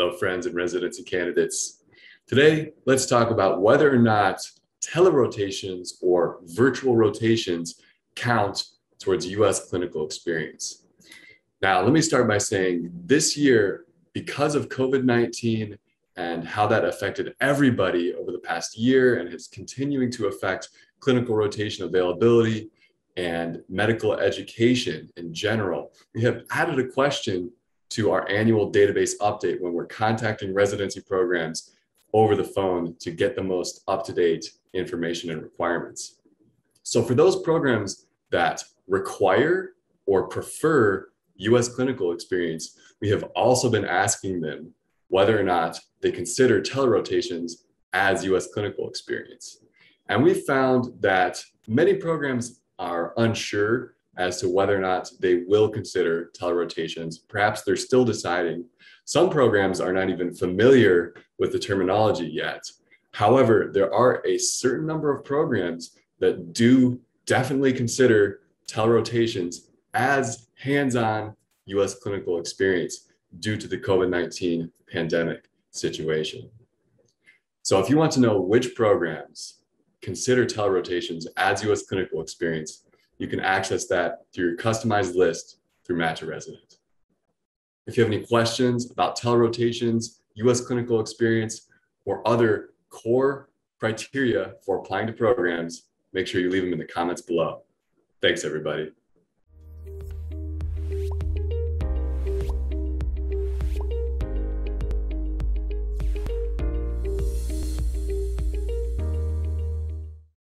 Hello, friends and residency candidates. Today, let's talk about whether or not telerotations or virtual rotations count towards U.S. clinical experience. Now, let me start by saying this year, because of COVID-19 and how that affected everybody over the past year and is continuing to affect clinical rotation availability and medical education in general, we have added a question to our annual database update when we're contacting residency programs over the phone to get the most up-to-date information and requirements. So for those programs that require or prefer U.S. clinical experience, we have also been asking them whether or not they consider telerotations as U.S. clinical experience. And we found that many programs are unsure as to whether or not they will consider telerotations. Perhaps they're still deciding. Some programs are not even familiar with the terminology yet. However, there are a certain number of programs that do definitely consider telerotations as hands-on U.S. clinical experience due to the COVID-19 pandemic situation. So if you want to know which programs consider telerotations as U.S. clinical experience, you can access that through your customized list through Match A Resident. If you have any questions about telerotations, U.S. clinical experience, or other core criteria for applying to programs, make sure you leave them in the comments below. Thanks, everybody.